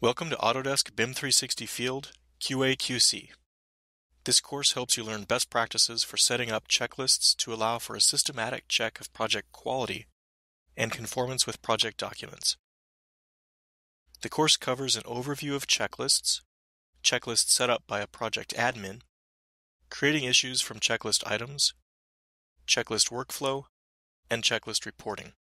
Welcome to Autodesk BIM 360 Field QA/QC. This course helps you learn best practices for setting up checklists to allow for a systematic check of project quality and conformance with project documents. The course covers an overview of checklists, checklists set up by a project admin, creating issues from checklist items, checklist workflow, and checklist reporting.